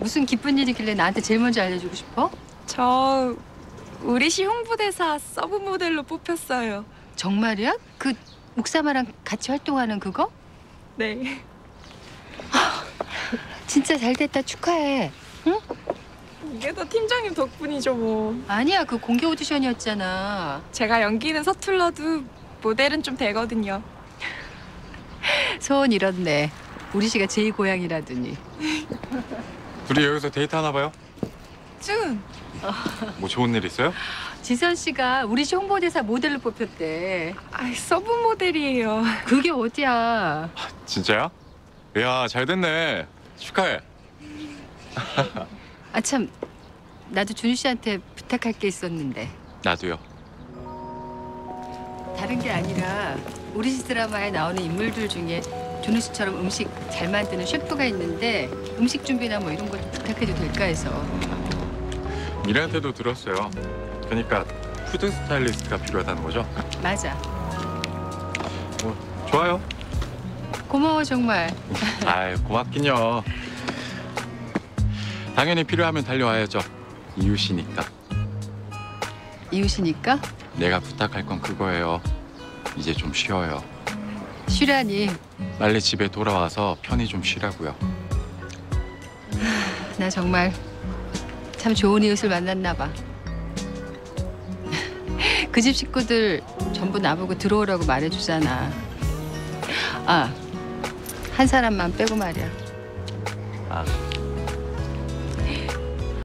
무슨 기쁜 일이길래 나한테 제일 먼저 알려주고 싶어? 저 우리 시 홍보대사 서브 모델로 뽑혔어요. 정말이야? 그 묵사마랑 같이 활동하는 그거? 네. 진짜 잘 됐다. 축하해. 응? 이게 다 팀장님 덕분이죠 뭐. 아니야, 그 공개 오디션이었잖아. 제가 연기는 서툴러도 모델은 좀 되거든요. 소원 이렇네. 우리 씨가 제2 고향이라더니. 둘이 여기서 데이트 하나 봐요? 준! 뭐 좋은 일 있어요? 지선 씨가 우리 씨 홍보대사 모델로 뽑혔대. 아이, 서브 모델이에요. 그게 어디야? 아, 진짜야? 이야, 잘 됐네. 축하해. 아, 참. 나도 준유 씨한테 부탁할 게 있었는데. 나도요. 다른 게 아니라 우리 시 드라마에 나오는 인물들 중에 준우 씨처럼 음식 잘 만드는 셰프가 있는데 음식 준비나 뭐 이런 것도 부탁해도 될까 해서. 미래한테도 들었어요. 그러니까 푸드 스타일리스트가 필요하다는 거죠? 맞아. 뭐 좋아요. 고마워 정말. 아이, 고맙긴요. 당연히 필요하면 달려와야죠. 이웃이니까. 이웃이니까? 내가 부탁할 건 그거예요. 이제 좀 쉬어요. 쉬라니? 빨리 집에 돌아와서 편히 좀 쉬라고요. 나 정말 참 좋은 이웃을 만났나 봐. 그 집 식구들 전부 나보고 들어오라고 말해주잖아. 아, 한 사람만 빼고 말이야. 아.